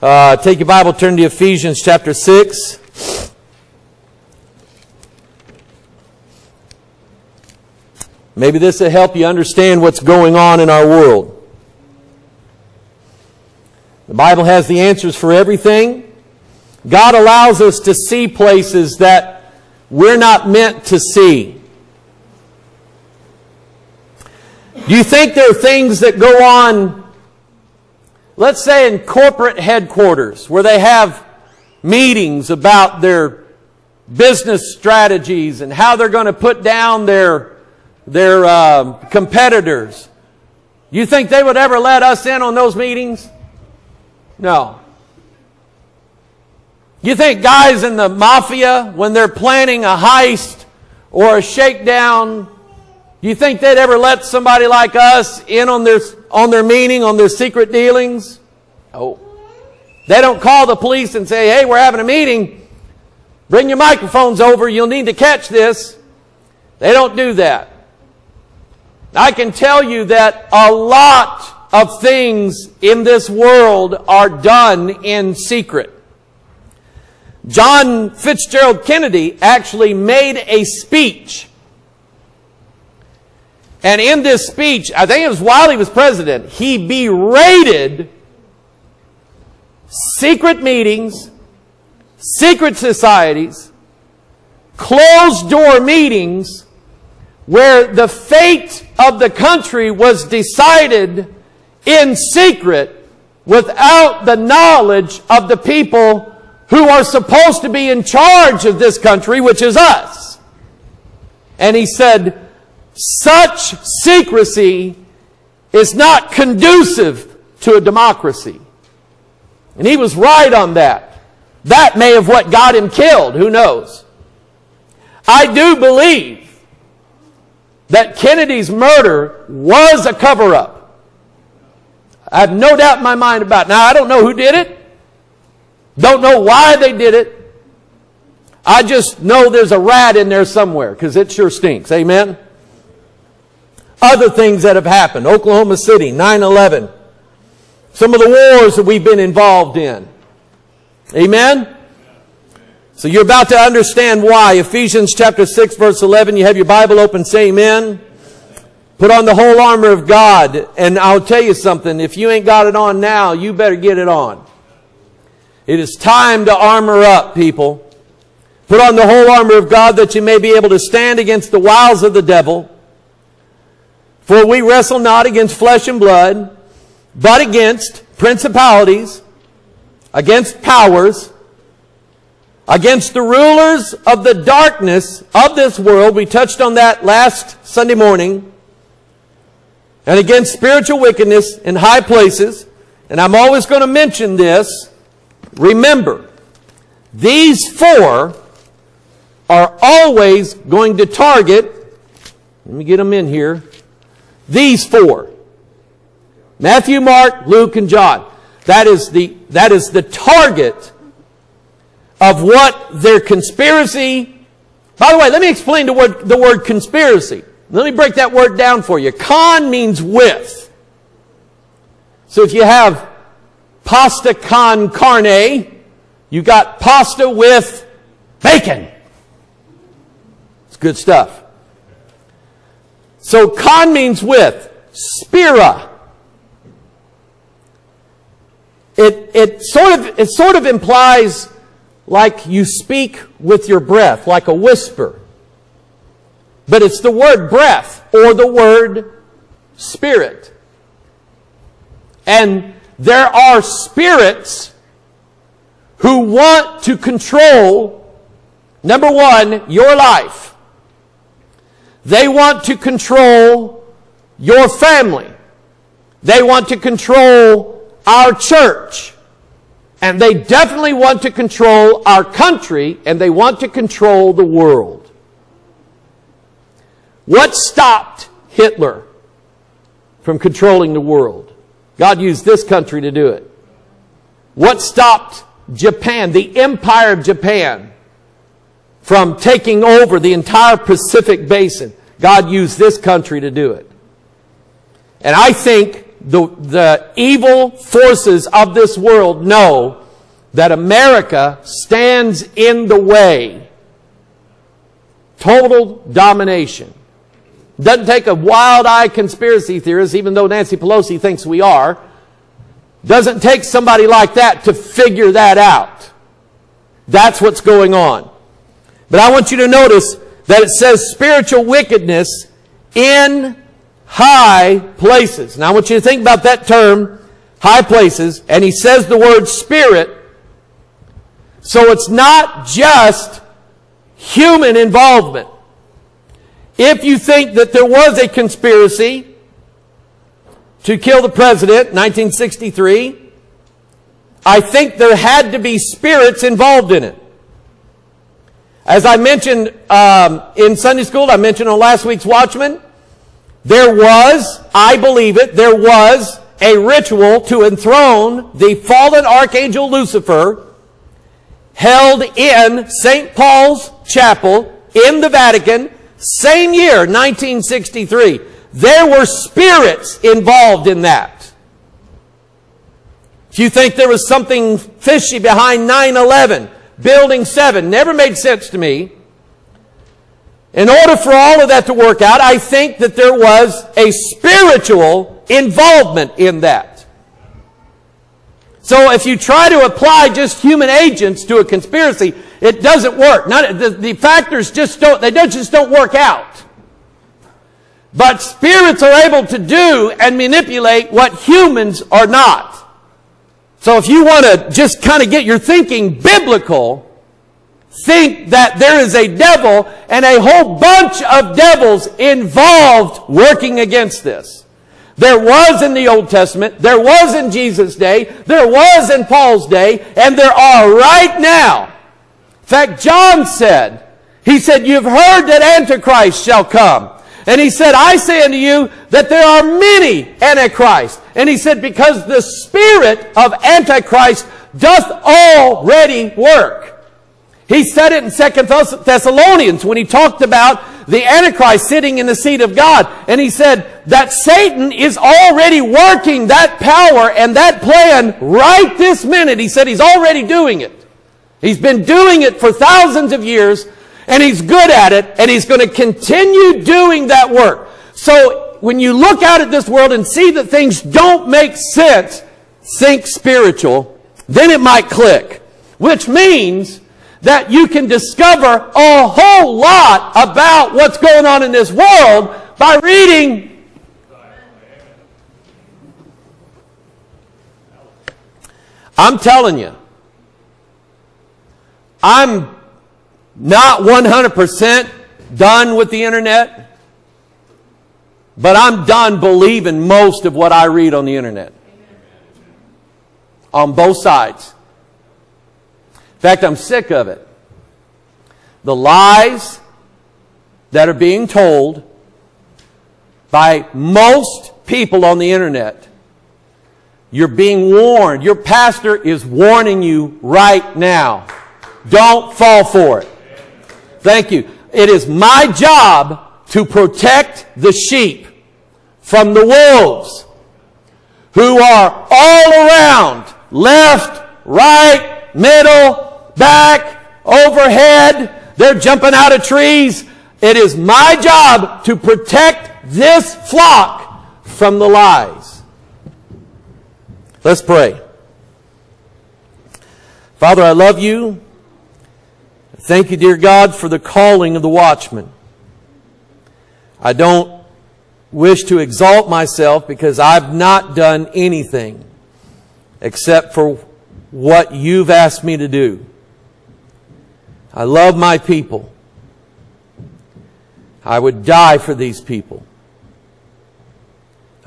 Take your Bible, turn to Ephesians chapter 6. Maybe this will help you understand what's going on in our world. The Bible has the answers for everything. God allows us to see places that we're not meant to see. Do you think there are things that go on, let's say in corporate headquarters, where they have meetings about their business strategies and how they're going to put down their competitors? You think they would ever let us in on those meetings? No. You think guys in the mafia, when they're planning a heist or a shakedown, you think they'd ever let somebody like us in on their meeting, on their secret dealings? No. They don't call the police and say, hey, we're having a meeting. Bring your microphones over. You'll need to catch this. They don't do that. I can tell you that a lot of things in this world are done in secret. John Fitzgerald Kennedy actually made a speech. And in this speech, I think it was while he was president, he berated secret meetings, secret societies, closed-door meetings, where the fate of the country was decided in secret, without the knowledge of the people who are supposed to be in charge of this country, which is us. And he said, such secrecy is not conducive to a democracy. And he was right on that. That may have what got him killed. Who knows? I do believe that Kennedy's murder was a cover-up. I have no doubt in my mind about it. Now, I don't know who did it. Don't know why they did it. I just know there's a rat in there somewhere, because it sure stinks. Amen? Other things that have happened. Oklahoma City, 9/11. Some of the wars that we've been involved in. Amen? So you're about to understand why. Ephesians chapter 6, verse 11. You have your Bible open. Say amen. Put on the whole armor of God. And I'll tell you something. If you ain't got it on now, you better get it on. It is time to armor up, people. Put on the whole armor of God, that you may be able to stand against the wiles of the devil. For we wrestle not against flesh and blood, but against principalities, against powers, against the rulers of the darkness of this world. We touched on that last Sunday morning. And against spiritual wickedness in high places. And I'm always going to mention this. Remember, these four are always going to target. Let me get them in here. These four. Matthew, Mark, Luke, and John. That is the target of what their conspiracy. By the way, let me explain the word conspiracy. Let me break that word down for you. Con means with. So if you have pasta con carne, you got pasta with bacon. It's good stuff. So con means with. Spira. It sort of implies like you speak with your breath, like a whisper. But it's the word breath, or the word spirit. And there are spirits who want to control, number one, your life. They want to control your family. They want to control our church. And they definitely want to control our country, and they want to control the world. What stopped Hitler from controlling the world? God used this country to do it. What stopped Japan, the Empire of Japan, from taking over the entire Pacific Basin? God used this country to do it. And I think the evil forces of this world know that America stands in the way. Total domination. Doesn't take a wild-eyed conspiracy theorist, even though Nancy Pelosi thinks we are. Doesn't take somebody like that to figure that out. That's what's going on. But I want you to notice that it says spiritual wickedness in high places. Now I want you to think about that term, high places, and he says the word spirit. So it's not just human involvement. If you think that there was a conspiracy to kill the president in 1963, I think there had to be spirits involved in it. As I mentioned in Sunday school, I mentioned on last week's Watchman, there was, I believe it, there was a ritual to enthrone the fallen archangel Lucifer held in St. Paul's Chapel in the Vatican, same year, 1963. There were spirits involved in that. If you think there was something fishy behind 9/11, Building 7, never made sense to me. In order for all of that to work out, I think that there was a spiritual involvement in that. So if you try to apply just human agents to a conspiracy, it doesn't work. The factors just don't work out. But spirits are able to do and manipulate what humans are not. So if you want to just kind of get your thinking biblical, think that there is a devil and a whole bunch of devils involved working against this. There was in the Old Testament, there was in Jesus' day, there was in Paul's day, and there are right now. In fact, John said, he said, "You've heard that Antichrist shall come." And he said, "I say unto you that there are many Antichrists." And he said, "Because the spirit of Antichrist doth already work." He said it in Second Thessalonians when he talked about the Antichrist sitting in the seat of God. And he said that Satan is already working that power and that plan right this minute. He said he's already doing it. He's been doing it for thousands of years. And he's good at it, and he's going to continue doing that work. So when you look out at this world and see that things don't make sense, think spiritual, then it might click. Which means that you can discover a whole lot about what's going on in this world by reading. I'm telling you, I'm not 100% done with the internet, but I'm done believing most of what I read on the internet. On both sides. In fact, I'm sick of it. The lies that are being told by most people on the internet. You're being warned. Your pastor is warning you right now. Don't fall for it. Thank you. It is my job to protect the sheep from the wolves who are all around, left, right, middle, back, overhead. They're jumping out of trees. It is my job to protect this flock from the lies. Let's pray. Father, I love you. Thank you, dear God, for the calling of the watchman. I don't wish to exalt myself because I've not done anything except for what you've asked me to do. I love my people. I would die for these people.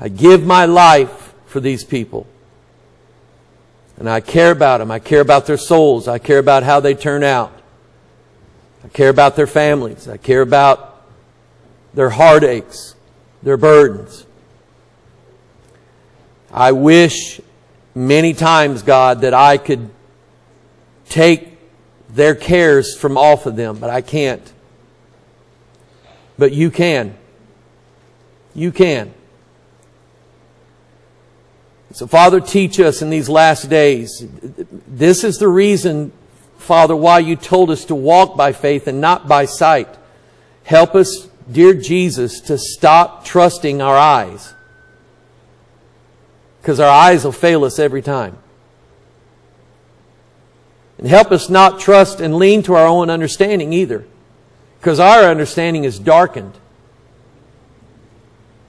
I give my life for these people. And I care about them. I care about their souls. I care about how they turn out. I care about their families. I care about their heartaches, their burdens. I wish many times, God, that I could take their cares from off of them, but I can't. But you can. You can. So, Father, teach us in these last days. This is the reason, Father, why you told us to walk by faith and not by sight. Help us, dear Jesus, to stop trusting our eyes, because our eyes will fail us every time. And help us not trust and lean to our own understanding either, because our understanding is darkened.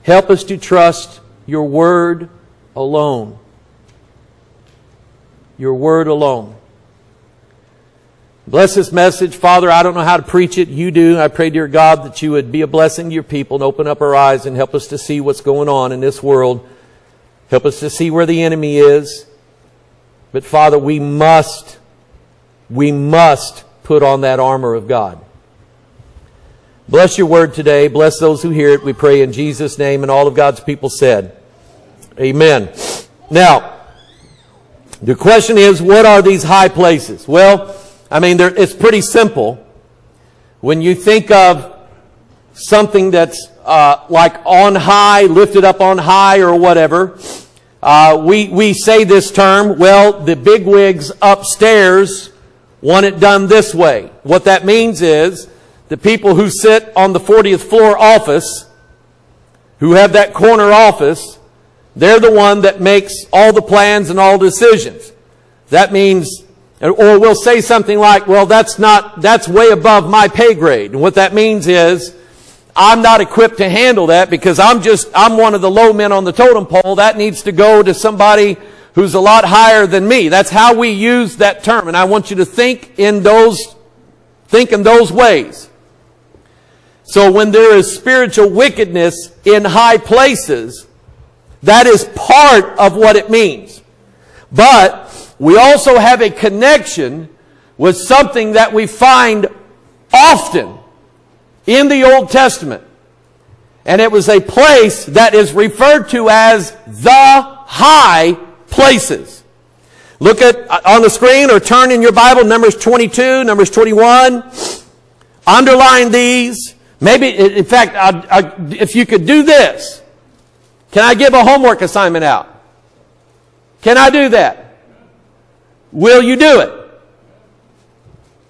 Help us to trust your word alone. Your word alone. Bless this message. Father, I don't know how to preach it. You do. I pray, dear God, that you would be a blessing to your people and open up our eyes and help us to see what's going on in this world. Help us to see where the enemy is. But Father, we must put on that armor of God. Bless your word today. Bless those who hear it. We pray in Jesus' name, and all of God's people said, amen. Now, the question is, what are these high places? Well, I mean, it's pretty simple. When you think of something that's like on high, lifted up on high or whatever, we say this term, well, the bigwigs upstairs want it done this way. What that means is the people who sit on the 40th floor office, who have that corner office, they're the one that makes all the plans and all decisions. That means, or we'll say something like, well, that's way above my pay grade. And what that means is, I'm not equipped to handle that because I'm one of the low men on the totem pole. That needs to go to somebody who's a lot higher than me. That's how we use that term. And I want you to think in those ways. So when there is spiritual wickedness in high places, that is part of what it means. But we also have a connection with something that we find often in the Old Testament. And it was a place that is referred to as the high places. Look at on the screen or turn in your Bible, Numbers 22, Numbers 21. Underline these. Maybe, in fact, if you could do this. Can I give a homework assignment out? Can I do that? Will you do it?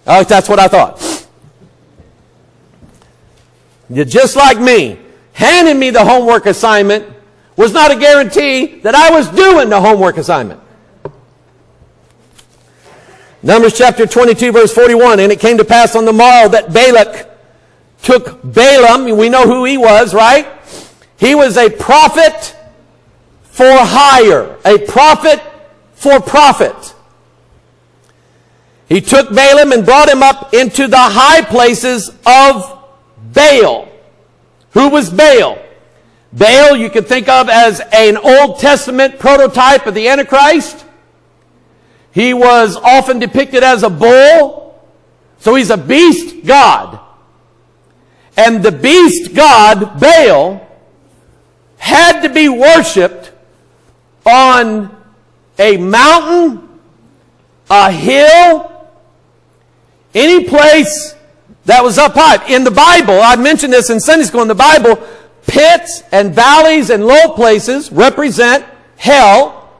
Oh, that's what I thought. You're just like me. Handing me the homework assignment was not a guarantee that I was doing the homework assignment. Numbers chapter 22, verse 41. And it came to pass on the morrow that Balak took Balaam. We know who he was, right? He was a prophet for hire, a prophet for profit. He took Balaam and brought him up into the high places of Baal. Who was Baal? Baal, you can think of as an Old Testament prototype of the Antichrist. He was often depicted as a bull. So he's a beast god. And the beast god, Baal, had to be worshipped on a mountain, a hill, any place that was up high. In the Bible, I mentioned this in Sunday school, in the Bible, pits and valleys and low places represent hell.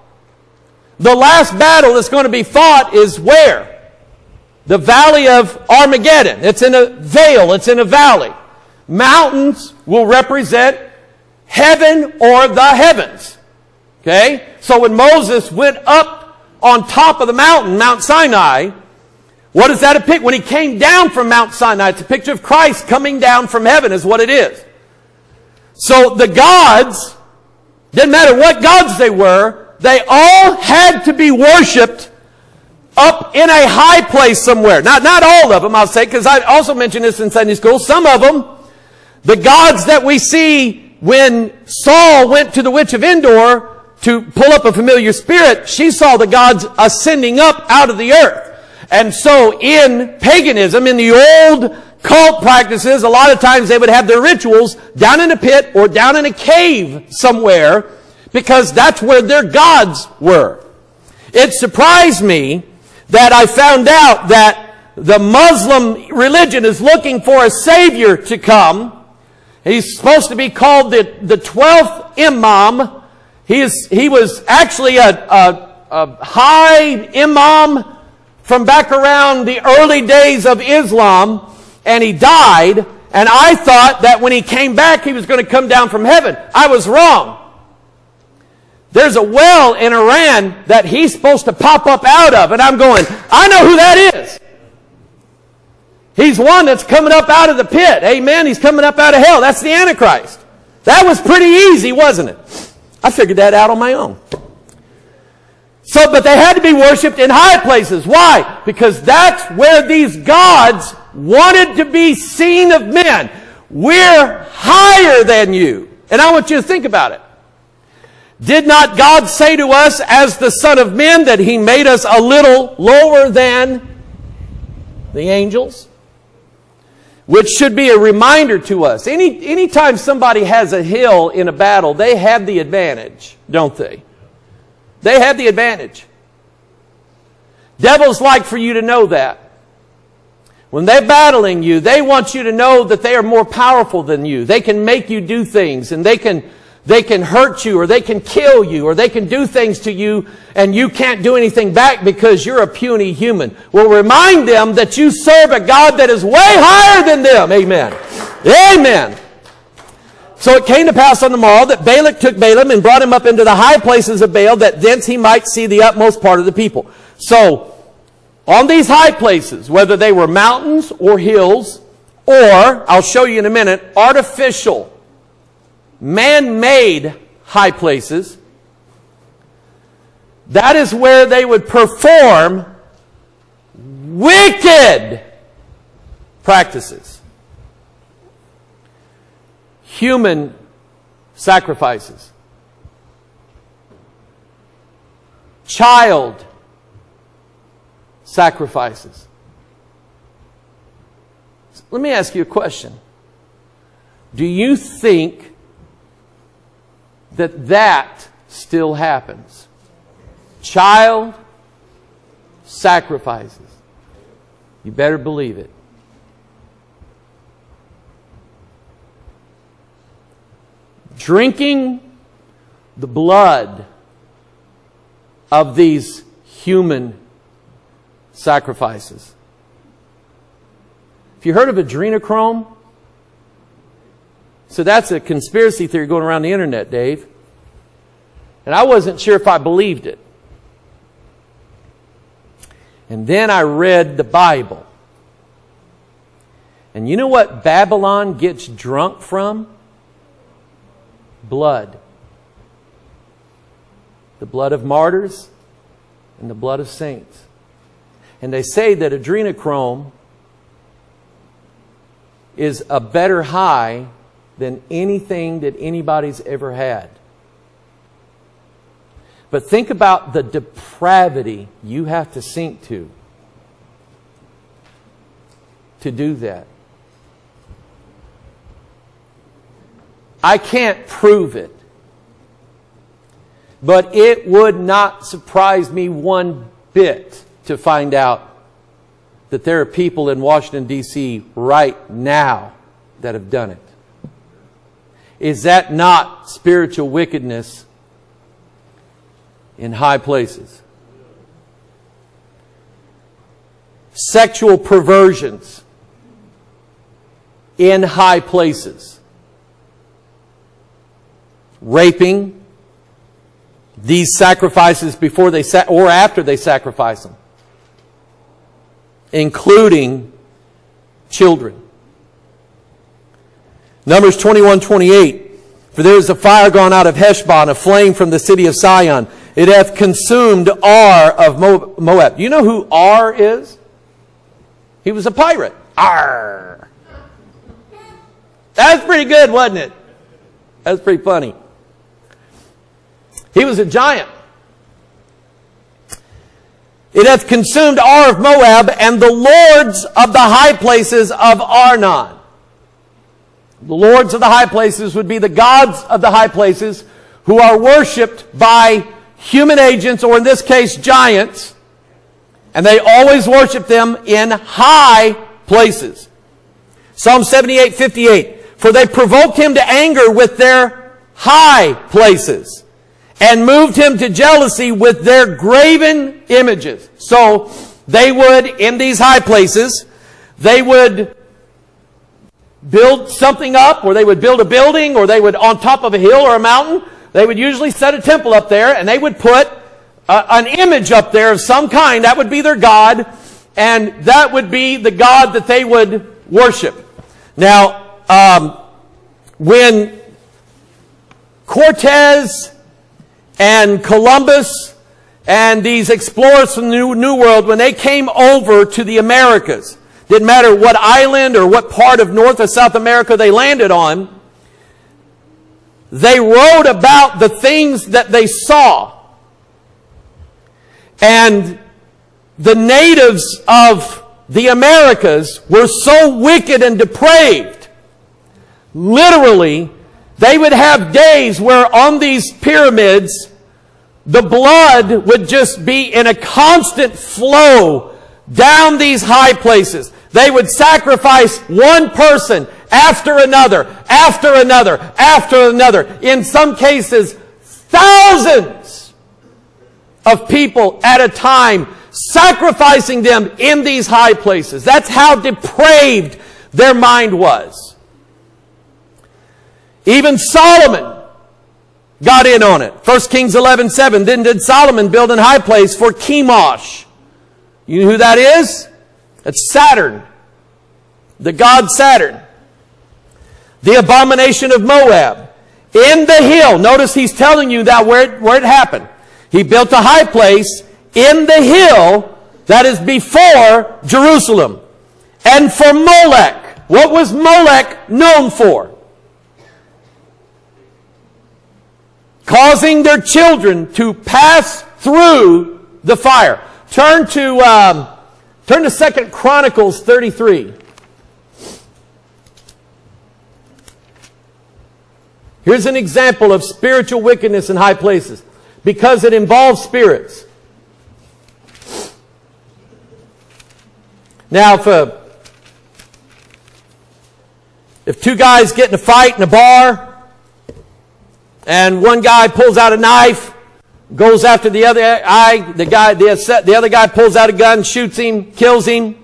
The last battle that's going to be fought is where? The Valley of Armageddon. It's in a vale. It's in a valley. Mountains will represent heaven or the heavens. Okay? So when Moses went up on top of the mountain, Mount Sinai, what is that a picture? When he came down from Mount Sinai, it's a picture of Christ coming down from heaven is what it is. So the gods, didn't matter what gods they were, they all had to be worshipped up in a high place somewhere. Not all of them, I'll say, because I also mentioned this in Sunday school. Some of them, the gods that we see when Saul went to the witch of Endor to pull up a familiar spirit, she saw the gods ascending up out of the earth. And so in paganism, in the old cult practices, a lot of times they would have their rituals down in a pit or down in a cave somewhere because that's where their gods were. It surprised me that I found out that the Muslim religion is looking for a savior to come. He's supposed to be called the 12th Imam. He was actually a high imam from back around the early days of Islam, and he died, and I thought that when he came back, he was going to come down from heaven. I was wrong. There's a well in Iran that he's supposed to pop up out of, and I'm going, I know who that is. He's one that's coming up out of the pit. Amen. He's coming up out of hell. That's the Antichrist. That was pretty easy, wasn't it? I figured that out on my own. So, but they had to be worshipped in high places. Why? Because that's where these gods wanted to be seen of men. We're higher than you. And I want you to think about it. Did not God say to us as the Son of Man that He made us a little lower than the angels? Which should be a reminder to us. Anytime somebody has a hill in a battle, they have the advantage, don't they? They have the advantage. Devils like for you to know that. When they're battling you, they want you to know that they are more powerful than you. They can make you do things, and they can hurt you, or they can kill you, or they can do things to you, and you can't do anything back because you're a puny human. Well, remind them that you serve a God that is way higher than them. Amen. Amen. So it came to pass on the morrow that Balak took Balaam and brought him up into the high places of Baal, that thence he might see the utmost part of the people. So, on these high places, whether they were mountains or hills, or, I'll show you in a minute, artificial man-made high places, that is where they would perform wicked practices. Human sacrifices. Child sacrifices. Let me ask you a question. Do you think that still happens? Child sacrifices. You better believe it. Drinking the blood of these human sacrifices. Have you heard of adrenochrome? So that's a conspiracy theory going around the internet, Dave. And I wasn't sure if I believed it. And then I read the Bible. And you know what Babylon gets drunk from? Blood. The blood of martyrs and the blood of saints. And they say that adrenochrome is a better high than anything that anybody's ever had. But think about the depravity you have to sink to do that. I can't prove it, but it would not surprise me one bit to find out that there are people in Washington, D.C. right now that have done it. Is that not spiritual wickedness in high places? Sexual perversions in high places. Raping these sacrifices before they or after they sacrifice them, including children. Numbers 21:28. For there is a fire gone out of Heshbon, a flame from the city of Sion. It hath consumed Ar of Moab. You know who Ar is? He was a pirate. Ar. That was pretty good, wasn't it? That was pretty funny. He was a giant. It hath consumed Ar of Moab and the lords of the high places of Arnon. The lords of the high places would be the gods of the high places who are worshipped by human agents, or in this case, giants. And they always worship them in high places. Psalm 78:58. For they provoked him to anger with their high places. and moved him to jealousy with their graven images. So they would, in these high places, they would build something up, or they would build a building, or they would, on top of a hill or a mountain, they would usually set a temple up there, and they would put an image up there of some kind. That would be their god, and that would be the god that they would worship. Now, when Cortez and Columbus and these explorers from the New World, when they came over to the Americas, didn't matter what island or what part of North or South America they landed on, they wrote about the things that they saw. And the natives of the Americas were so wicked and depraved, literally, they would have days where on these pyramids, the blood would just be in a constant flow down these high places. They would sacrifice one person after another, after another, after another. In some cases, thousands of people at a time, sacrificing them in these high places. That's how depraved their mind was. Even Solomon got in on it. 1 Kings 11:7. Then did Solomon build an high place for Chemosh. You know who that is? That's Saturn, the god Saturn. The abomination of Moab. In the hill. Notice he's telling you that where it happened. He built a high place in the hill that is before Jerusalem. And for Molech. What was Molech known for? Causing their children to pass through the fire. Turn to Second Chronicles 33. Here's an example of spiritual wickedness in high places, because it involves spirits. Now, if two guys get in a fight in a bar, and one guy pulls out a knife, goes after the other guy, the other guy pulls out a gun, shoots him, kills him.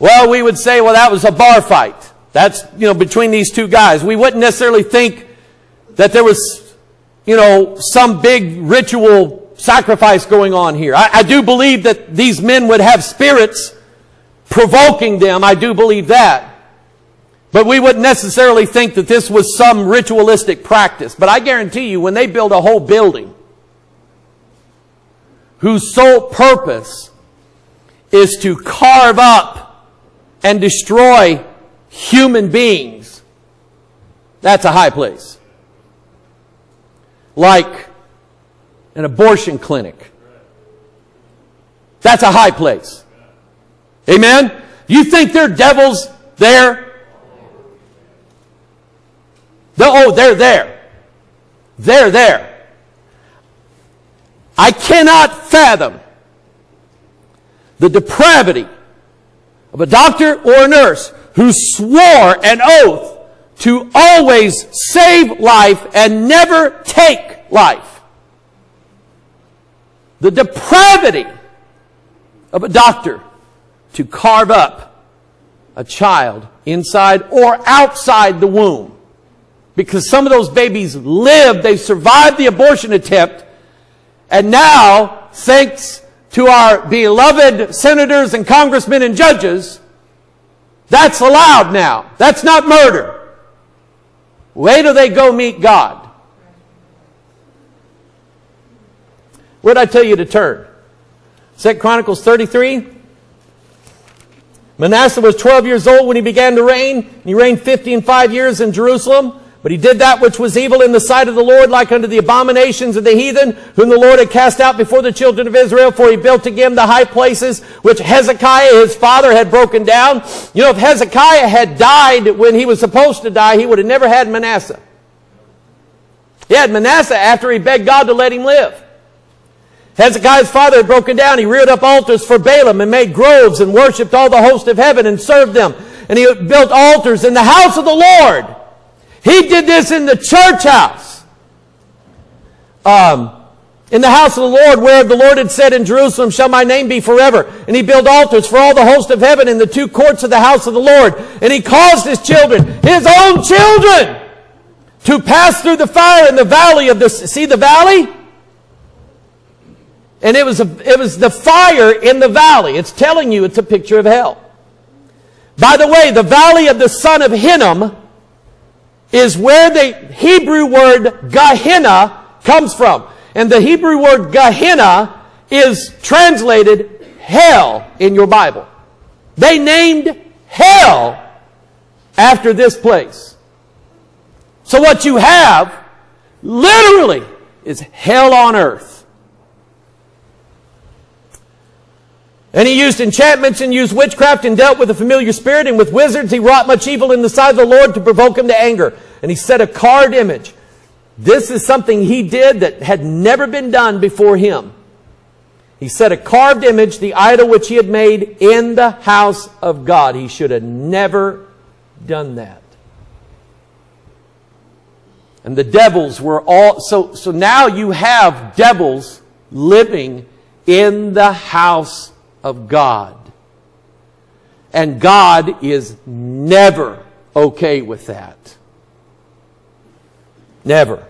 Well, we would say, well, that was a bar fight. That's, you know, between these two guys. We wouldn't necessarily think that there was, you know, some big ritual sacrifice going on here. I do believe that these men would have spirits provoking them. I do believe that. But we wouldn't necessarily think that this was some ritualistic practice. But I guarantee you, when they build a whole building whose sole purpose is to carve up and destroy human beings, that's a high place. Like an abortion clinic. That's a high place. Amen? You think there are devils there? They're there. They're there. I cannot fathom the depravity of a doctor or a nurse who swore an oath to always save life and never take life. The depravity of a doctor to carve up a child inside or outside the womb. Because some of those babies lived, they survived the abortion attempt, and now, thanks to our beloved senators and congressmen and judges, that's allowed now. That's not murder. Where do they go meet God? Where did I tell you to turn? 2 Chronicles 33. Manasseh was 12 years old when he began to reign, and he reigned 55 years in Jerusalem. But he did that which was evil in the sight of the Lord, like unto the abominations of the heathen, whom the Lord had cast out before the children of Israel. For he built again the high places which Hezekiah, his father, had broken down. You know, if Hezekiah had died when he was supposed to die, he would have never had Manasseh. He had Manasseh after he begged God to let him live. Hezekiah's father had broken down. He reared up altars for Balaam and made groves and worshipped all the host of heaven and served them. And he built altars in the house of the Lord. He did this in the church house. In the house of the Lord, where the Lord had said in Jerusalem, shall my name be forever. And he built altars for all the host of heaven in the two courts of the house of the Lord. And he caused his children, his own children, to pass through the fire in the valley of the, see the valley? And it was the fire in the valley. It's telling you it's a picture of hell. By the way, the valley of the son of Hinnom is where the Hebrew word Gehenna comes from. And the Hebrew word Gehenna is translated hell in your Bible. They named hell after this place. So what you have literally is hell on earth. And he used enchantments and used witchcraft and dealt with a familiar spirit and with wizards. He wrought much evil in the sight of the Lord to provoke him to anger. And he set a carved image. This is something he did that had never been done before him. He set a carved image, the idol which he had made, in the house of God. He should have never done that. And the devils were all... So now you have devils living in the house of God. And God is never okay with that. Never.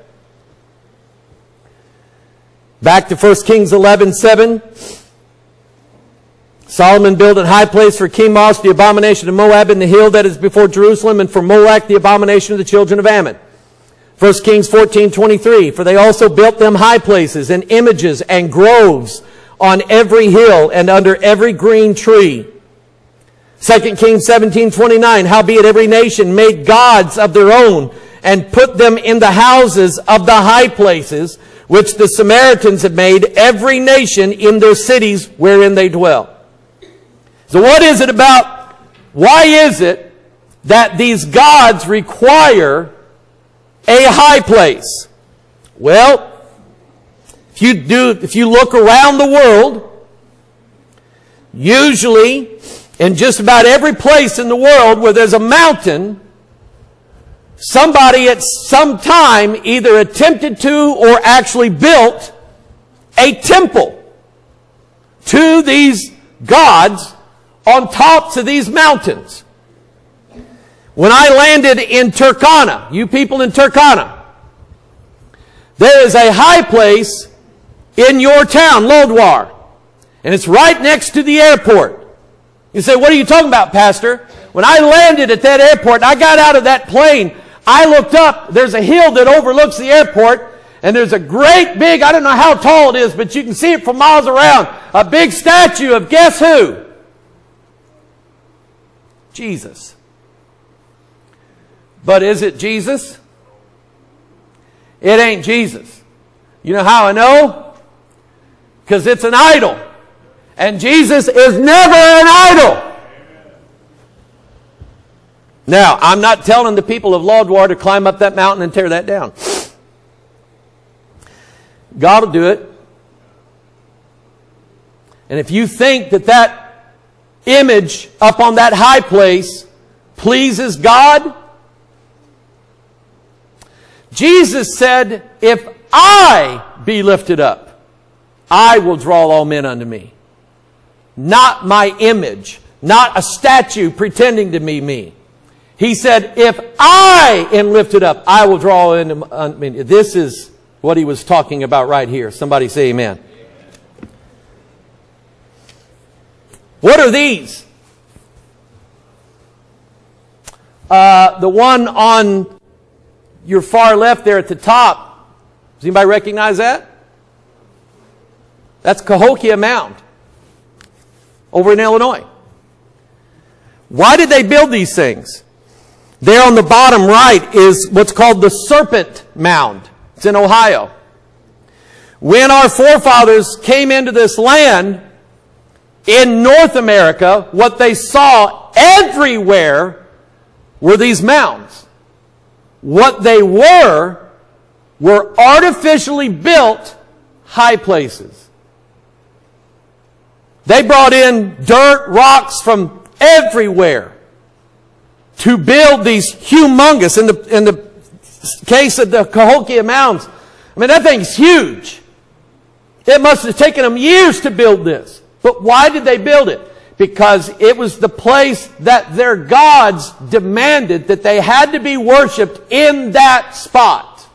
Back to 1 Kings 11:7. Solomon built a high place for Chemosh, the abomination of Moab, in the hill that is before Jerusalem, and for Molech, the abomination of the children of Ammon. 1 Kings 14:23. For they also built them high places, and images, and groves on every hill, and under every green tree. 2 Kings 17:29. Howbeit every nation made gods of their own, and put them in the houses of the high places, which the Samaritans had made, every nation in their cities wherein they dwell. So what is it about, why is it that these gods require a high place? Well, if you look around the world, usually in just about every place in the world where there's a mountain, somebody at some time either attempted to or actually built a temple to these gods on tops of these mountains. When I landed in Turkana, you people in Turkana, there is a high place in your town, Lodwar, and it's right next to the airport. You say, what are you talking about, Pastor? When I landed at that airport, I got out of that plane, I looked up, there's a hill that overlooks the airport, and there's a great big, I don't know how tall it is, but you can see it from miles around, a big statue of guess who? Jesus. But is it Jesus? It ain't Jesus. You know how I know? Because it's an idol. And Jesus is never an idol. Now, I'm not telling the people of Lodwar to climb up that mountain and tear that down. God will do it. And if you think that that image up on that high place pleases God, Jesus said, if I be lifted up, I will draw all men unto me. Not my image, not a statue pretending to be me. He said, if I am lifted up, I will draw in. I mean, this is what he was talking about right here. Somebody say amen. Amen. What are these? The one on your far left there at the top. Does anybody recognize that? That's Cahokia Mound over in Illinois. Why did they build these things? There on the bottom right is what's called the Serpent Mound. It's in Ohio. When our forefathers came into this land in North America, what they saw everywhere were these mounds. What they were artificially built high places. They brought in dirt, rocks from everywhere to build these humongous, in the case of the Cahokia Mounds, I mean, that thing's huge. It must have taken them years to build this. But why did they build it? Because it was the place that their gods demanded that they had to be worshipped in that spot.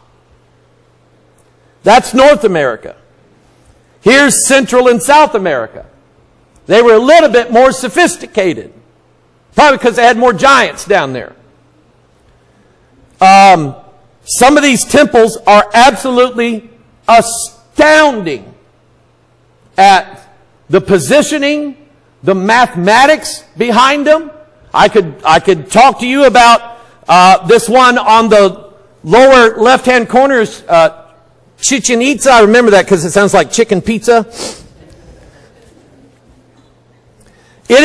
That's North America. Here's Central and South America. They were a little bit more sophisticated. Probably because they had more giants down there. Some of these temples are absolutely astounding at the positioning, the mathematics behind them. I could talk to you about this one on the lower left-hand corner is Chichen Itza. I remember that because it sounds like chicken pizza. It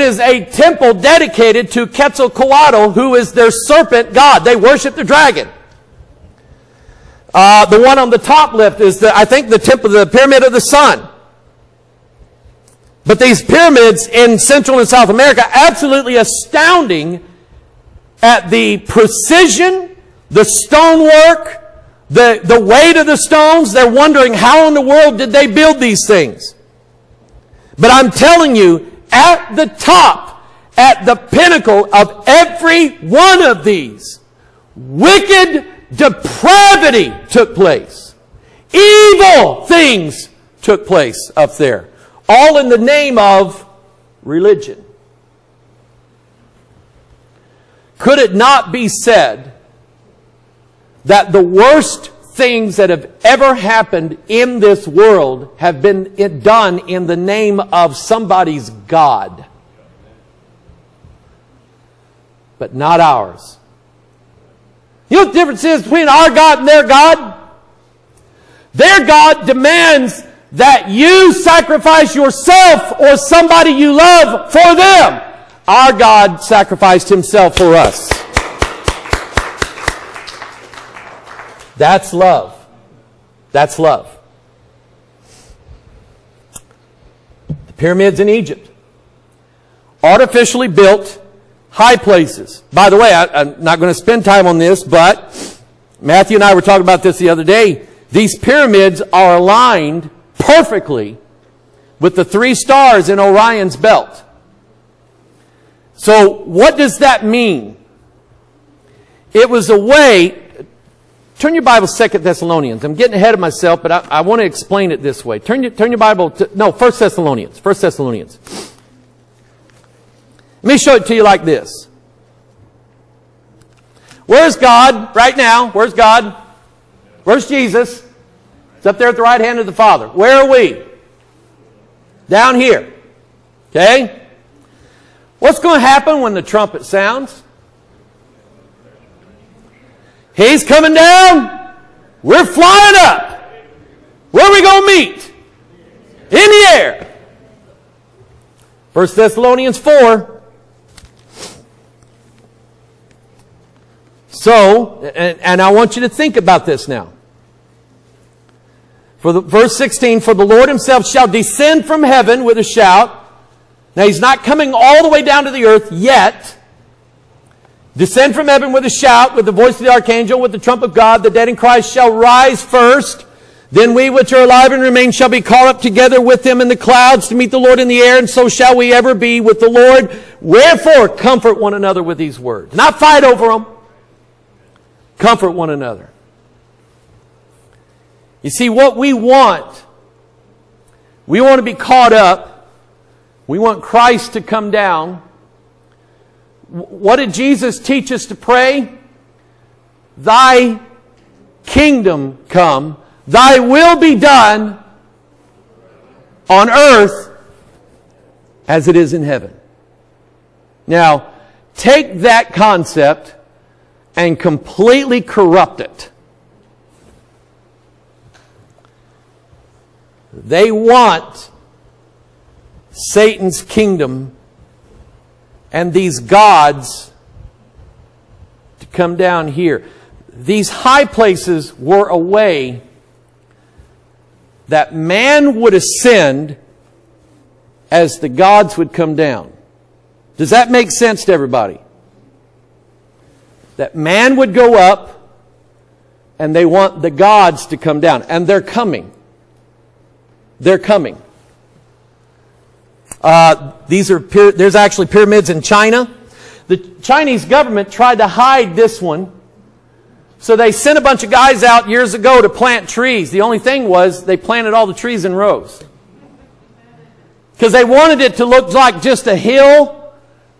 is a temple dedicated to Quetzalcoatl, who is their serpent god. They worship the dragon. The one on the top left is I think the temple, the Pyramid of the Sun. But these pyramids in Central and South America, absolutely astounding at the precision, the stonework, the weight of the stones. They're wondering how in the world did they build these things. But I'm telling you, at the top, at the pinnacle of every one of these, wicked depravity took place. Evil things took place up there. All in the name of religion. Could it not be said that the worst things that have ever happened in this world have been done in the name of somebody's god? But not ours. You know what the difference is between our God and their God? Their God demands that you sacrifice yourself or somebody you love for them. Our God sacrificed himself for us. That's love. That's love. The pyramids in Egypt. Artificially built high places. By the way, I'm not going to spend time on this, but Matthew and I were talking about this the other day. These pyramids are aligned perfectly with the 3 stars in Orion's belt. So what does that mean? It was a way... Turn your Bible to 2 Thessalonians. I'm getting ahead of myself, but I want to explain it this way. Turn your Bible to... No, 1 Thessalonians. 1 Thessalonians. Let me show it to you like this. Where's God right now? Where's God? Where's Jesus? It's up there at the right hand of the Father. Where are we? Down here. Okay? What's going to happen when the trumpet sounds? He's coming down. We're flying up. Where are we going to meet? In the air. 1 Thessalonians 4. So, and I want you to think about this now. Verse 16, for the Lord himself shall descend from heaven with a shout. Now he's not coming all the way down to the earth yet. Descend from heaven with a shout, with the voice of the archangel, with the trump of God. The dead in Christ shall rise first. Then we which are alive and remain shall be caught up together with them in the clouds to meet the Lord in the air. And so shall we ever be with the Lord. Wherefore, comfort one another with these words. Not fight over them. Comfort one another. You see, what we want to be caught up. We want Christ to come down. What did Jesus teach us to pray? Thy kingdom come. Thy will be done on earth as it is in heaven. Now, take that concept and completely corrupt it. They want Satan's kingdom and these gods to come down here. These high places were a way that man would ascend as the gods would come down. Does that make sense to everybody? That man would go up and they want the gods to come down. And they're coming. They're coming. There's actually pyramids in China. The Chinese government tried to hide this one. So they sent a bunch of guys out years ago to plant trees. The only thing was they planted all the trees in rows. Because they wanted it to look like just a hill,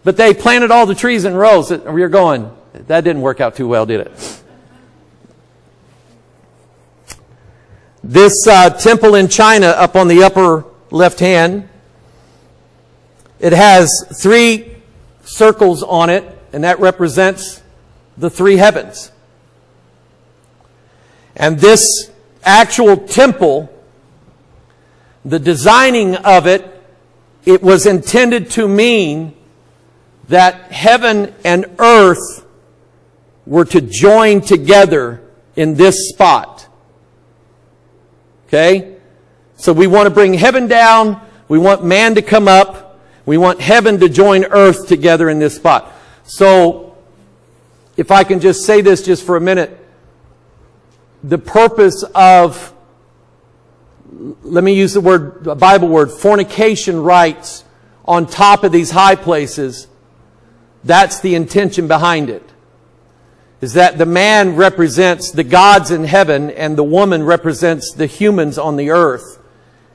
but they planted all the trees in rows. We're going, that didn't work out too well, did it? This temple in China up on the upper left hand, it has three circles on it, and that represents the three heavens. And this actual temple, the designing of it, it was intended to mean that heaven and earth were to join together in this spot. Okay? So we want to bring heaven down. We want man to come up. We want heaven to join earth together in this spot. So, if I can just say this just for a minute, the purpose of, let me use the word, a Bible word, fornication rites on top of these high places, that's the intention behind it. Is that the man represents the gods in heaven and the woman represents the humans on the earth.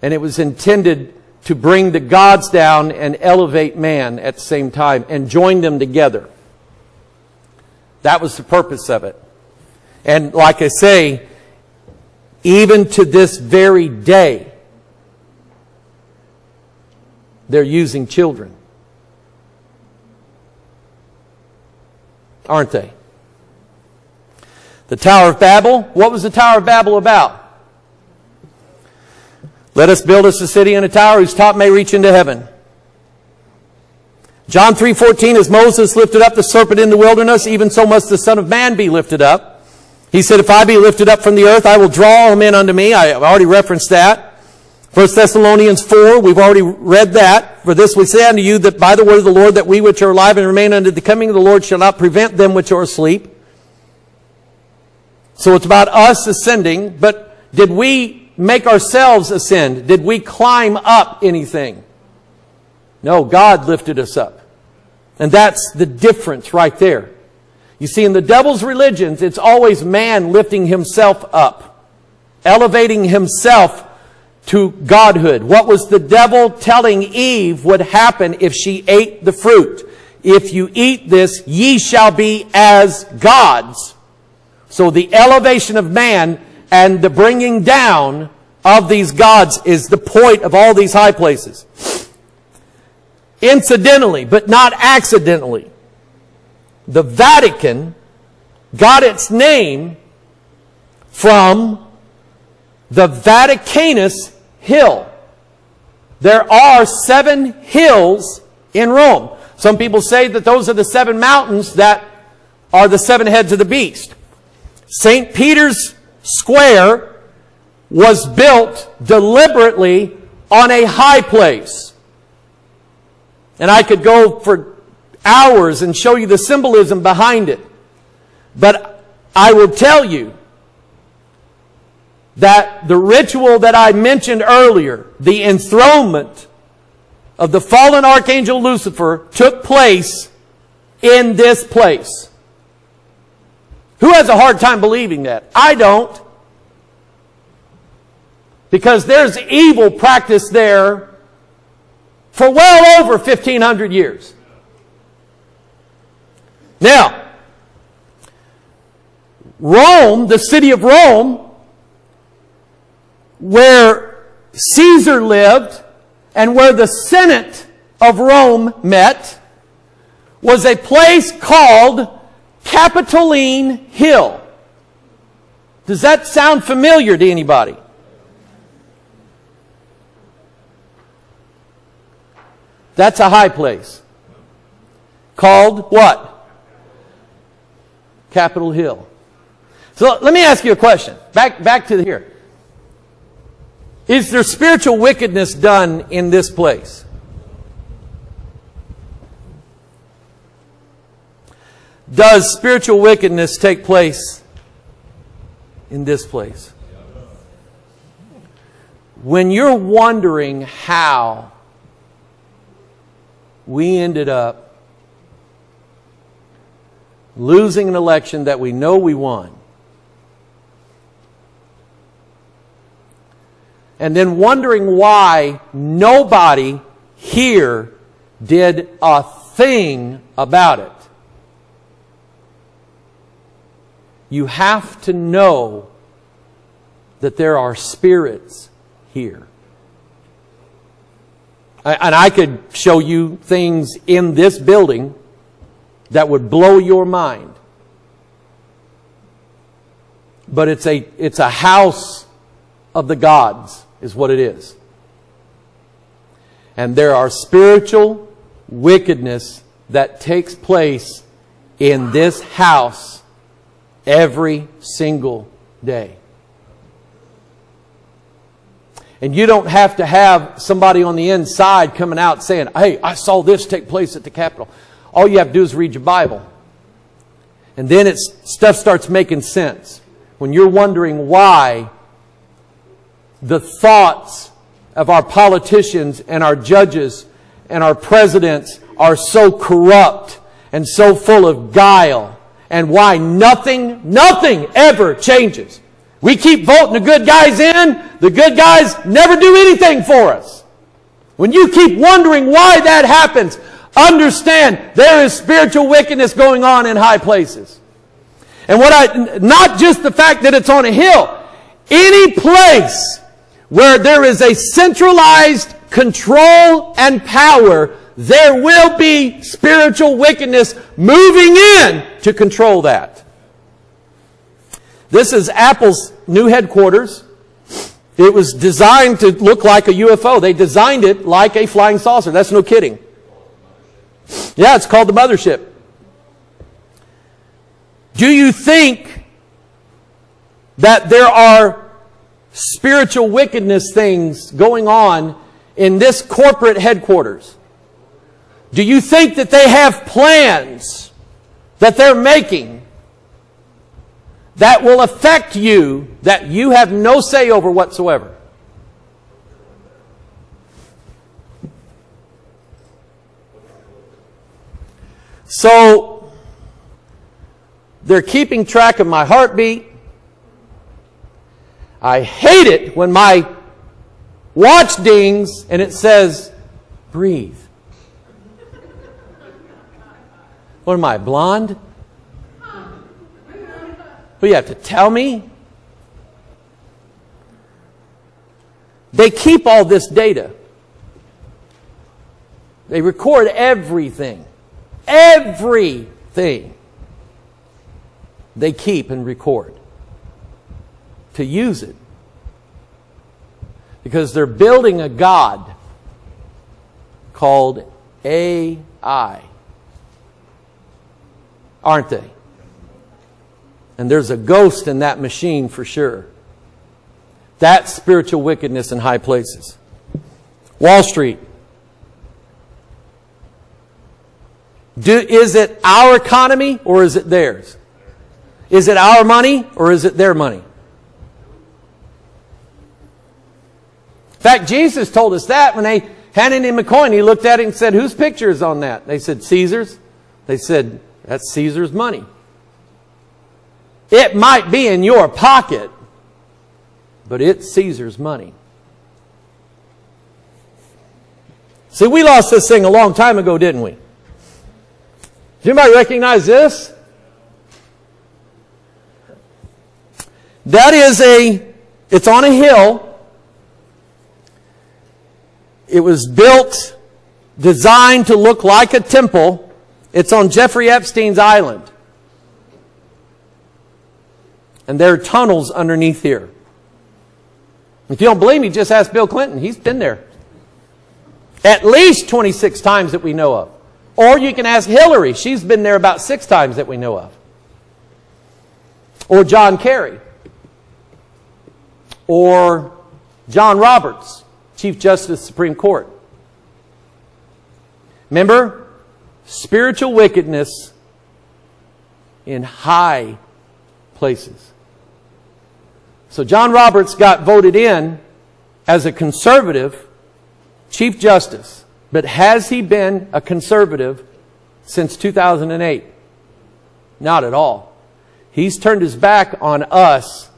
And it was intended to bring the gods down and elevate man at the same time and join them together. That was the purpose of it. And like I say, even to this very day, they're using children. Aren't they? The Tower of Babel. What was the Tower of Babel about? Let us build us a city and a tower whose top may reach into heaven. John 3:14, as Moses lifted up the serpent in the wilderness, even so must the Son of Man be lifted up. He said, if I be lifted up from the earth, I will draw all men unto me. I've already referenced that. 1 Thessalonians 4, we've already read that. For this we say unto you, that by the word of the Lord, that we which are alive and remain unto the coming of the Lord shall not prevent them which are asleep. So it's about us ascending, but did we make ourselves ascend? Did we climb up anything? No, God lifted us up. And that's the difference right there. You see, in the devil's religions, it's always man lifting himself up, elevating himself to godhood. What was the devil telling Eve would happen if she ate the fruit? If you eat this, ye shall be as gods. So the elevation of man and the bringing down of these gods is the point of all these high places. Incidentally, but not accidentally, the Vatican got its name from the Vaticanus Hill. There are 7 hills in Rome. Some people say that those are the 7 mountains that are the 7 heads of the beast. St. Peter's Square was built deliberately on a high place. And I could go for hours and show you the symbolism behind it. But I will tell you that the ritual that I mentioned earlier, the enthronement of the fallen archangel Lucifer, took place in this place. Who has a hard time believing that? I don't. Because there's evil practice there for well over 1,500 years. Now, Rome, the city of Rome, where Caesar lived and where the Senate of Rome met, was a place called Capitoline Hill. Does that sound familiar to anybody? That's a high place. Called what? Capitol Hill. So let me ask you a question. Back to here. Is there spiritual wickedness done in this place? Does spiritual wickedness take place in this place. When you're wondering how we ended up losing an election that we know we won, and then wondering why nobody here did a thing about it, you have to know that there are spirits here. And I could show you things in this building that would blow your mind. But it's a house of the gods is what it is. And there are spiritual wickedness that takes place in this house every single day. And you don't have to have somebody on the inside coming out saying, hey, I saw this take place at the Capitol. All you have to do is read your Bible. And then stuff starts making sense. When you're wondering why the thoughts of our politicians and our judges and our presidents are so corrupt and so full of guile, and why nothing ever changes. We keep voting the good guys in. The good guys never do anything for us. When you keep wondering why that happens, understand there is spiritual wickedness going on in high places. And not just the fact that it's on a hill, any place where there is a centralized control and power, there will be spiritual wickedness moving in to control that. This is Apple's new headquarters. It was designed to look like a UFO. They designed it like a flying saucer. That's no kidding. Yeah, it's called the mothership. Do you think that there are spiritual wickedness things going on in this corporate headquarters? Do you think that they have plans that they're making that will affect you, that you have no say over whatsoever? So, they're keeping track of my heartbeat. I hate it when my watch dings and it says, breathe. What am I, blonde? But you have to tell me. They keep all this data. They record everything. Everything they keep and record to use it. Because they're building a god called AI. Aren't they? And there's a ghost in that machine for sure. That's spiritual wickedness in high places. Wall Street. Is it our economy or is it theirs? Is it our money or is it their money? In fact, Jesus told us that when they handed him a coin. He looked at it and said, whose picture is on that? They said, Caesar's. They said, that's Caesar's money. It might be in your pocket, but it's Caesar's money. See, we lost this thing a long time ago, didn't we? Does anybody recognize this? That is it's on a hill. It was built, designed to look like a temple. It's on Jeffrey Epstein's island. And there are tunnels underneath here. If you don't believe me, just ask Bill Clinton. He's been there at least 26 times that we know of. Or you can ask Hillary. She's been there about 6 times that we know of. Or John Kerry. Or John Roberts, Chief Justice of the Supreme Court. Remember, spiritual wickedness in high places. So John Roberts got voted in as a conservative Chief Justice. But has he been a conservative since 2008? Not at all. He's turned his back on us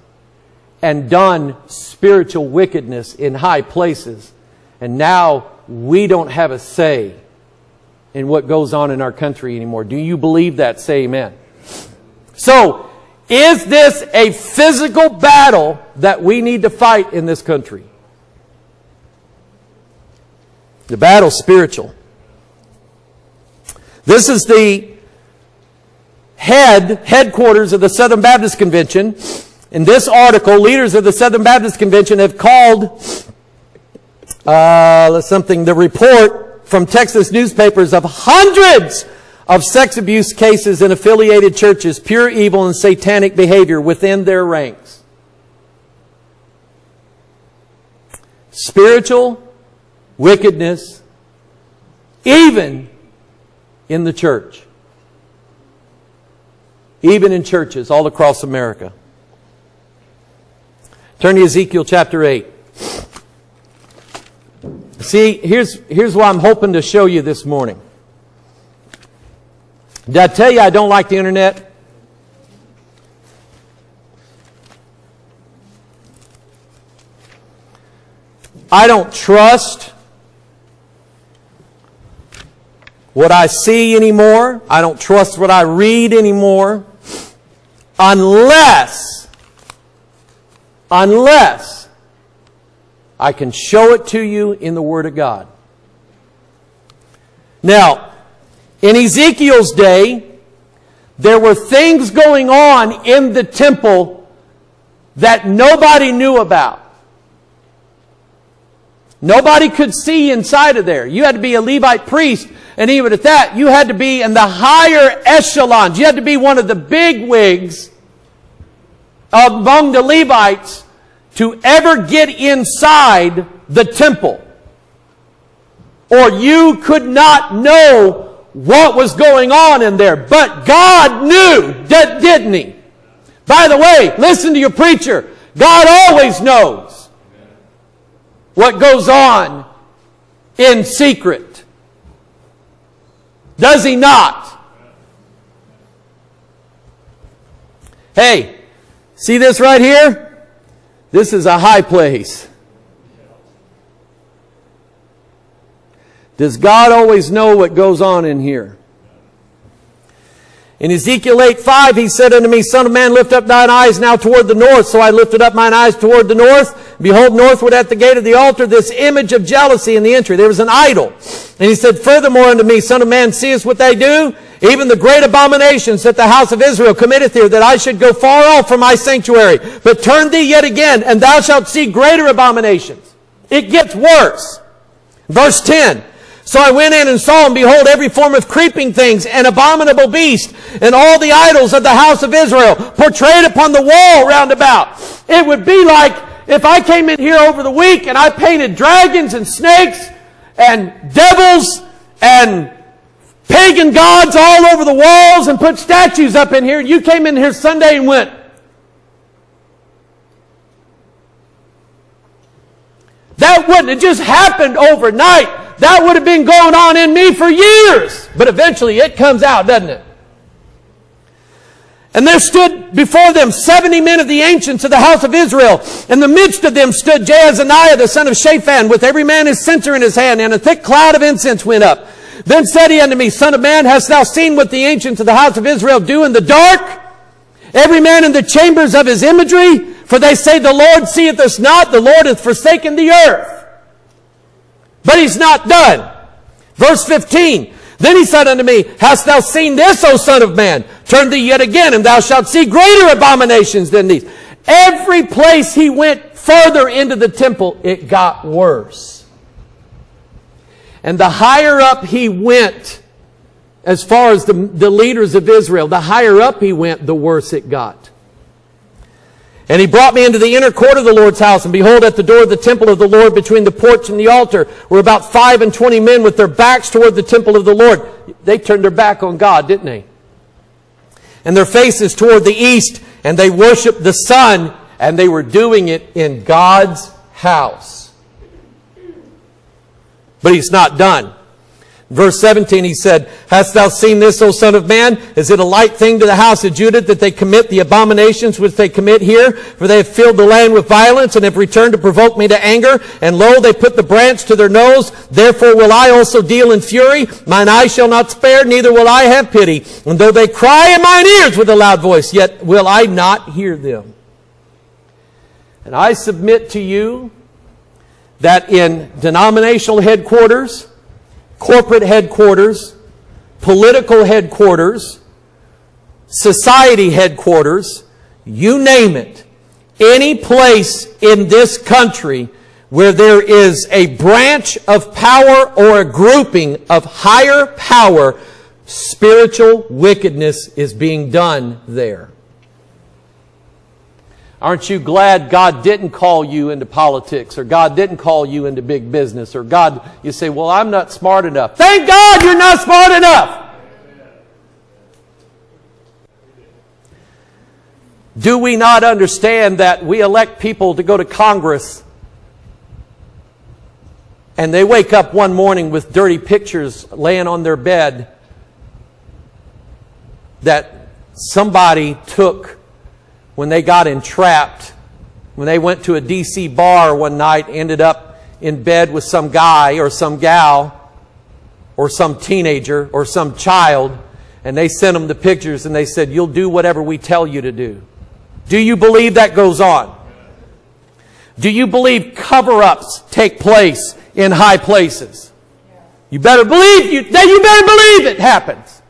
and done spiritual wickedness in high places. And now we don't have a say in what goes on in our country anymore. Do you believe that? Say amen. So, is this a physical battle that we need to fight in this country? The battle's spiritual. This is the headquarters of the Southern Baptist Convention. In this article, leaders of the Southern Baptist Convention have called the report from Texas newspapers of hundreds of sex abuse cases in affiliated churches, pure evil and satanic behavior within their ranks. Spiritual wickedness, even in the church. Even in churches all across America. Turn to Ezekiel chapter 8. See, here's what I'm hoping to show you this morning. Did I tell you I don't like the internet? I don't trust what I see anymore. I don't trust what I read anymore. Unless I can show it to you in the Word of God. Now, in Ezekiel's day, there were things going on in the temple that nobody knew about. Nobody could see inside of there. You had to be a Levite priest, and even at that, you had to be in the higher echelons. You had to be one of the bigwigs among the Levites to ever get inside the temple. Or you could not know what was going on in there. But God knew, didn't He? By the way, listen to your preacher. God always knows what goes on in secret. Does He not? Hey, see this right here? This is a high place. Does God always know what goes on in here? In Ezekiel 8:5, He said unto me, Son of man, lift up thine eyes now toward the north. So I lifted up mine eyes toward the north. Behold, northward at the gate of the altar, this image of jealousy in the entry. There was an idol. And He said, furthermore unto me, Son of man, seest what they do? Even the great abominations that the house of Israel committeth here, that I should go far off from my sanctuary. But turn thee yet again, and thou shalt see greater abominations. It gets worse. Verse 10. So I went in and saw, and behold, every form of creeping things, an abominable beast, and all the idols of the house of Israel, portrayed upon the wall round about. It would be like if I came in here over the week, and I painted dragons and snakes, and devils, and pagan gods all over the walls, and put statues up in here. You came in here Sunday and went, that wouldn't have just happened overnight. That would have been going on in me for years. But eventually it comes out, doesn't it? And there stood before them 70 men of the ancients of the house of Israel. In the midst of them stood Jaazaniah, the son of Shaphan, with every man his censer in his hand, and a thick cloud of incense went up. Then said he unto me, Son of man, hast thou seen what the ancients of the house of Israel do in the dark? Every man in the chambers of his imagery, for they say, The Lord seeth us not, the Lord hath forsaken the earth. But He's not done. Verse 15. Then He said unto me, Hast thou seen this, O son of man? Turn thee yet again, and thou shalt see greater abominations than these. Every place he went further into the temple, it got worse. And the higher up he went, as far as the leaders of Israel, the higher up he went, the worse it got. And he brought me into the inner court of the Lord's house, and behold, at the door of the temple of the Lord, between the porch and the altar, were about 25 men with their backs toward the temple of the Lord. They turned their back on God, didn't they? And their faces toward the east, and they worshiped the sun And they were doing it in God's house. But he's not done. Verse 17, he said, "Hast thou seen this, O son of man? Is it a light thing to the house of Judah that they commit the abominations which they commit here? For they have filled the land with violence and have returned to provoke me to anger. And lo, they put the branch to their nose. Therefore will I also deal in fury. Mine eye shall not spare, neither will I have pity. And though they cry in mine ears with a loud voice, yet will I not hear them." And I submit to you that in denominational headquarters, corporate headquarters, political headquarters, society headquarters, you name it, any place in this country where there is a branch of power or a grouping of higher power, spiritual wickedness is being done there. Aren't you glad God didn't call you into politics, or God didn't call you into big business, or God, you say, well, I'm not smart enough. Thank God you're not smart enough. Do we not understand that we elect people to go to Congress and they wake up one morning with dirty pictures laying on their bed that somebody took when they got entrapped, when they went to a D.C. bar one night, ended up in bed with some guy or some gal or some teenager or some child, and they sent them the pictures and they said, you'll do whatever we tell you to do. Do you believe that goes on? Do you believe cover-ups take place in high places? You better believe it happens.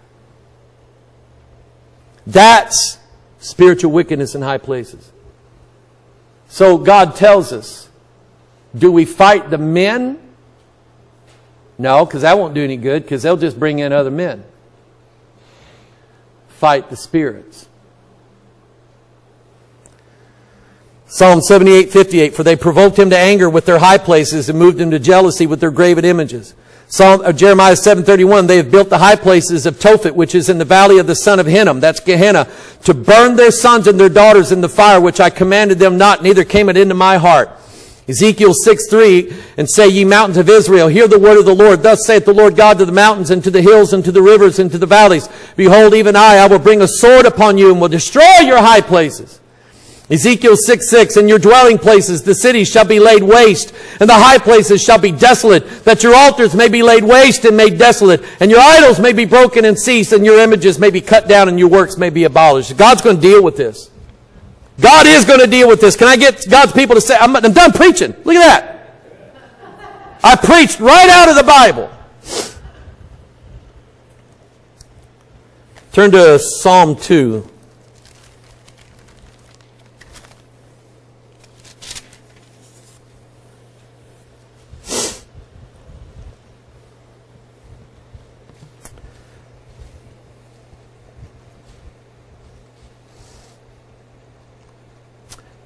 That's spiritual wickedness in high places. So God tells us, do we fight the men? No, because that won't do any good, because they'll just bring in other men. Fight the spirits. Psalm 78:58, for they provoked him to anger with their high places and moved him to jealousy with their graven images. Jeremiah 7:31, they have built the high places of Tophet, which is in the valley of the son of Hinnom, that's Gehenna, to burn their sons and their daughters in the fire, which I commanded them not, neither came it into my heart. Ezekiel 6:3, and say, ye mountains of Israel, hear the word of the Lord. Thus saith the Lord God to the mountains, and to the hills, and to the rivers, and to the valleys. Behold, even I will bring a sword upon you, and will destroy your high places. Ezekiel 6:6, in your dwelling places the cities shall be laid waste, and the high places shall be desolate, that your altars may be laid waste and made desolate, and your idols may be broken and cease, and your images may be cut down, and your works may be abolished. God's going to deal with this. God is going to deal with this. Can I get God's people to say, I'm done preaching. Look at that. I preached right out of the Bible. Turn to Psalm 2.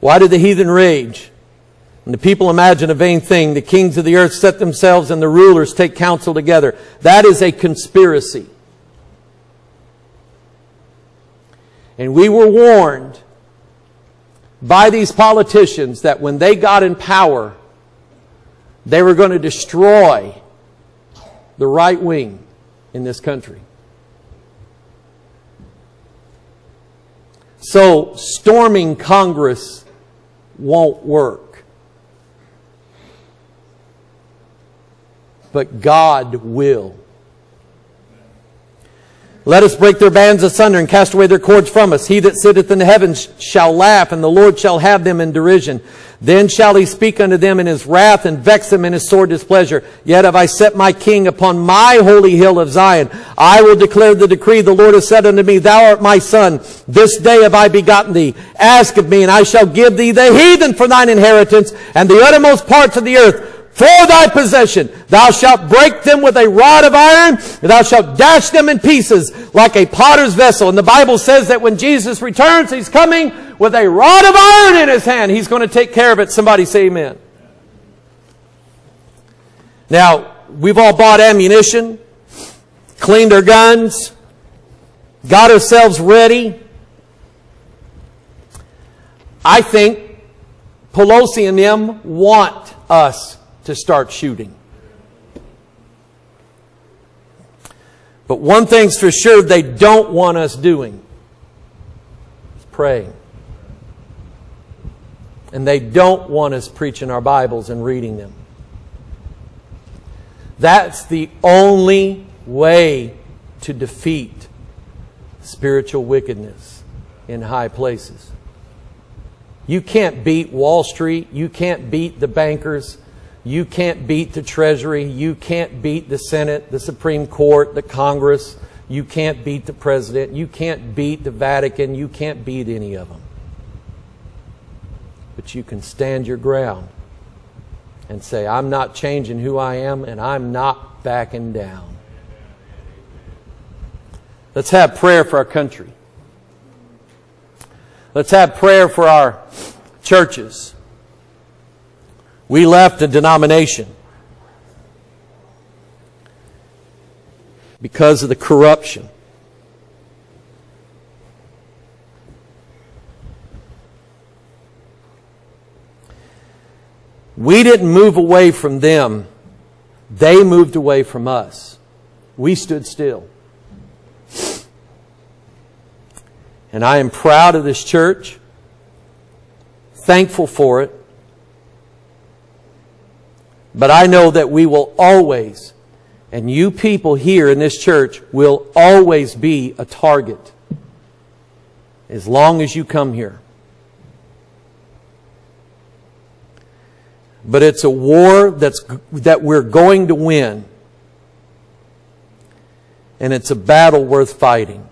Why do the heathen rage? And the people imagine a vain thing. The kings of the earth set themselves, and the rulers take counsel together. That is a conspiracy. And we were warned by these politicians that when they got in power, they were going to destroy the right wing in this country. So storming Congress won't work. But God will. Let us break their bands asunder and cast away their cords from us. He that sitteth in the heavens shall laugh, and the Lord shall have them in derision. Then shall he speak unto them in his wrath, and vex them in his sore displeasure. Yet have I set my king upon my holy hill of Zion. I will declare the decree. The Lord has said unto me, thou art my son. This day have I begotten thee. Ask of me, and I shall give thee the heathen for thine inheritance, and the uttermost parts of the earth for thy possession. Thou shalt break them with a rod of iron, and thou shalt dash them in pieces like a potter's vessel. And the Bible says that when Jesus returns, he's coming with a rod of iron in his hand. He's going to take care of it. Somebody say amen. Now, we've all bought ammunition, cleaned our guns, got ourselves ready. I think Pelosi and them want us to start shooting. But one thing's for sure they don't want us doing. It's praying. And they don't want us preaching our Bibles and reading them. That's the only way to defeat spiritual wickedness in high places. You can't beat Wall Street. You can't beat the bankers. You can't beat the Treasury. You can't beat the Senate, the Supreme Court, the Congress. You can't beat the President. You can't beat the Vatican. You can't beat any of them. But you can stand your ground and say, I'm not changing who I am, and I'm not backing down. Let's have prayer for our country. Let's have prayer for our churches. We left a denomination because of the corruption. We didn't move away from them. They moved away from us. We stood still. And I am proud of this church, thankful for it. But I know that we will always, and you people here in this church will always be a target as long as you come here. But it's a war that we're going to win. And it's a battle worth fighting.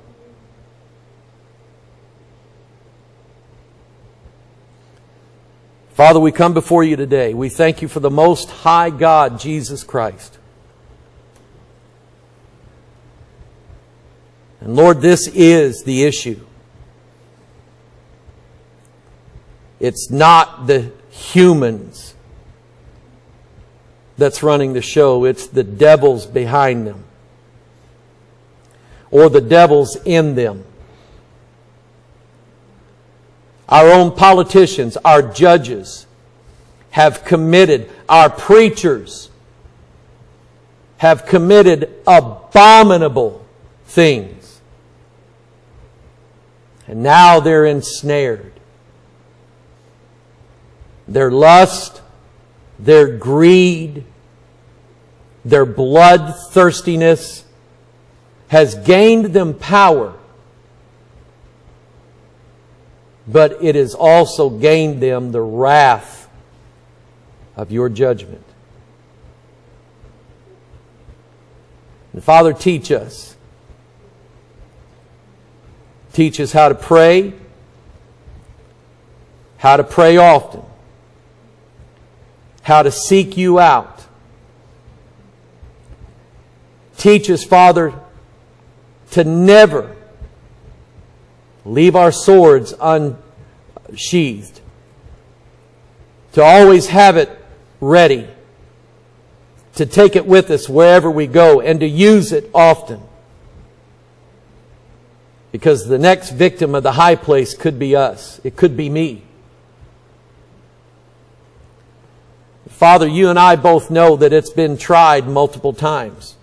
Father, we come before you today. We thank you for the Most High God, Jesus Christ. And Lord, this is the issue. It's not the humans that's running the show. It's the devils behind them. Or the devils in them. Our own politicians, our judges have committed, our preachers have committed abominable things. And now they're ensnared. Their lust, their greed, their bloodthirstiness has gained them power. But it has also gained them the wrath of your judgment. And Father, teach us. Teach us how to pray often, how to seek you out. Teach us, Father, to never leave our swords unsheathed. To always have it ready. To take it with us wherever we go and to use it often. Because the next victim of the high place could be us. It could be me. Father, you and I both know that it's been tried multiple times.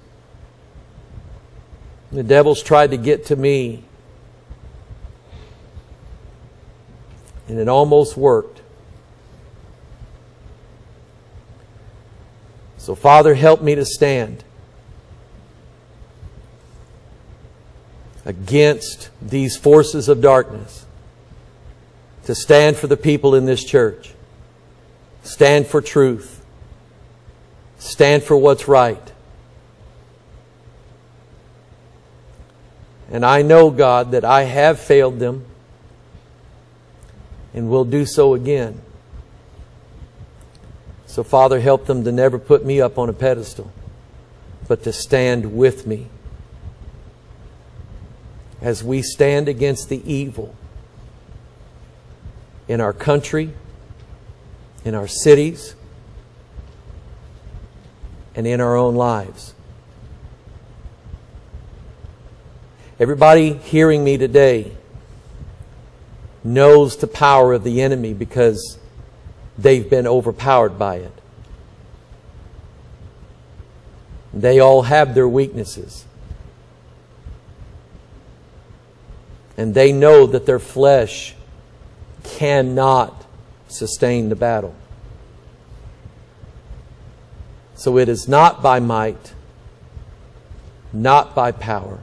The devil's tried to get to me. And it almost worked. So, Father, help me to stand against these forces of darkness. To stand for the people in this church. Stand for truth. Stand for what's right. And I know, God, that I have failed them. And we'll do so again. So, Father, help them to never put me up on a pedestal, but to stand with me as we stand against the evil in our country, in our cities, and in our own lives. Everybody hearing me today knows the power of the enemy because they've been overpowered by it. They all have their weaknesses. And they know that their flesh cannot sustain the battle. So it is not by might, not by power,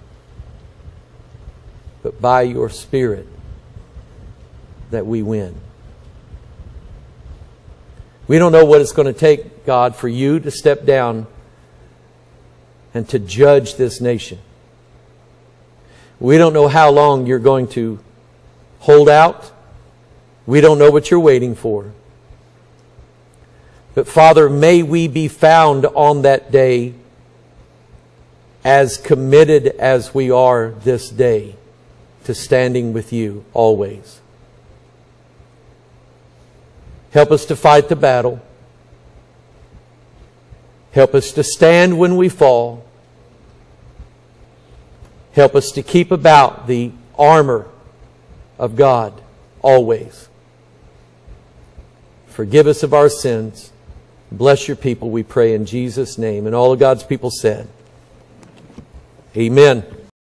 but by your Spirit that we win. We don't know what it's going to take, God, for you to step down and to judge this nation. We don't know how long you're going to hold out. We don't know what you're waiting for. But Father, may we be found on that day as committed as we are this day to standing with you always. Help us to fight the battle. Help us to stand when we fall. Help us to keep about the armor of God always. Forgive us of our sins. Bless your people, we pray in Jesus' name. And all of God's people said, Amen.